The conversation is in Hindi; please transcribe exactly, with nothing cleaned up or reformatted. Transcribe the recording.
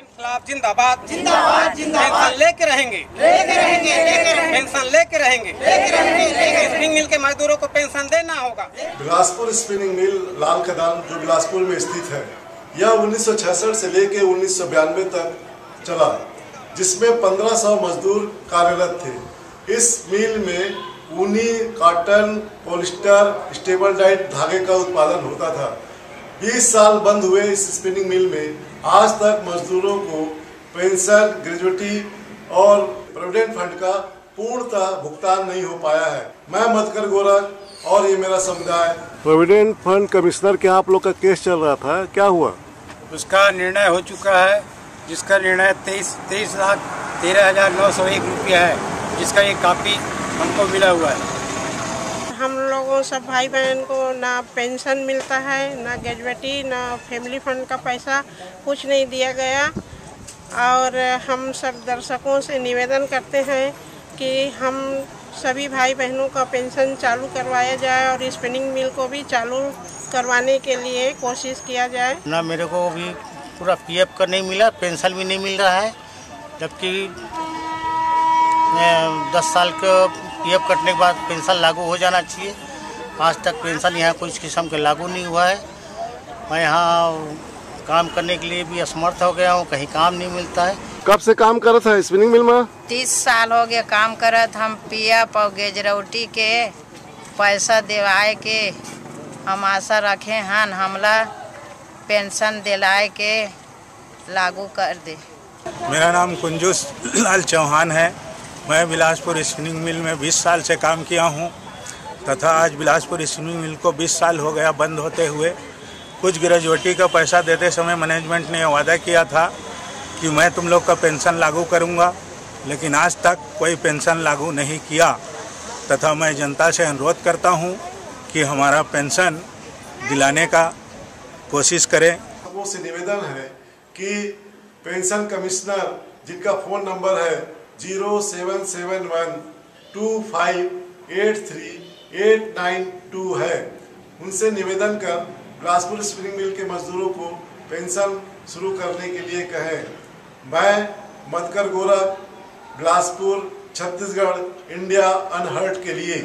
इंकलाब जिंदाबाद जिंदाबाद जिंदाबाद। लेके रहेंगे लेके रहेंगे लेके रहेंगे पेंशन लेके रहेंगे लेके रहेंगे। स्पिनिंग मिल के मजदूरों को पेंशन देना होगा। बिलासपुर स्पिनिंग मिल लाल खदान जो बिलासपुर में स्थित है, यह उन्नीस सौ छियासठ से लेके उन्नीस सौ बानवे तक चला, जिसमें पंद्रह सौ मजदूर कार्यरत थे। इस मिल में ऊनी, कॉटन, पॉलिस्टर, स्टेबल डाइट धागे का उत्पादन होता था। बीस साल बंद हुए इस स्पिनिंग मिल में आज तक मजदूरों को पेंशन, ग्रेजुटी और प्रोविडेंट फंड का पूर्णतः भुगतान नहीं हो पाया है। मैं मधुकर गोरख और ये मेरा समुदाय। प्रोविडेंट फंड कमिश्नर के आप लोग का केस चल रहा था, क्या हुआ? उसका निर्णय हो चुका है, जिसका निर्णय तेईस तेईस लाख तेरह हजार नौ सौ एक रुपया है, जिसका ये कापी हमको मिला हुआ है। हम लोगों सब भाई बहन को ना पेंशन मिलता है, ना ग्रेजुएटी, ना फैमिली फंड का पैसा, कुछ नहीं दिया गया। और हम सब दर्शकों से निवेदन करते हैं कि हम सभी भाई बहनों का पेंशन चालू करवाया जाए और स्पिनिंग मिल को भी चालू करवाने के लिए कोशिश किया जाए। ना मेरे को भी पूरा पीएफ का नहीं मिला, पेंशन भी नहीं मिल रहा है, जबकि दस साल का पीएफ कटने के बाद पेंशन लागू हो जाना चाहिए। आज तक पेंशन यहाँ कोई किस्म के लागू नहीं हुआ है। मैं यहाँ काम करने के लिए भी असमर्थ हो गया हूँ, कहीं काम नहीं मिलता है। कब से काम कर रहा था स्पिनिंग मिल में? तीस साल हो गया काम कर रहा था। हम पीएफ और गेजरौटी के पैसा दिलाए के हम आशा रखे हैं, हमला पेंशन दिलाए के लागू कर दे। मेरा नाम कुंजूश लाल चौहान है। मैं बिलासपुर स्पिनिंग मिल में बीस साल से काम किया हूं, तथा आज बिलासपुर स्पिनिंग मिल को बीस साल हो गया बंद होते हुए। कुछ ग्रेजुएटी का पैसा देते समय मैनेजमेंट ने वादा किया था कि मैं तुम लोग का पेंशन लागू करूंगा, लेकिन आज तक कोई पेंशन लागू नहीं किया। तथा मैं जनता से अनुरोध करता हूं कि हमारा पेंशन दिलाने का कोशिश करें। लोगों से निवेदन है कि पेंशन कमिश्नर, जिनका फ़ोन नंबर है zero seven seven one two five eight three eight nine two है, उनसे निवेदन कर बिलासपुर स्पिनिंग मिल के मजदूरों को पेंशन शुरू करने के लिए कहें। मैं मधुकर गोरख, बिलासपुर, छत्तीसगढ़, इंडिया अनहर्ट के लिए।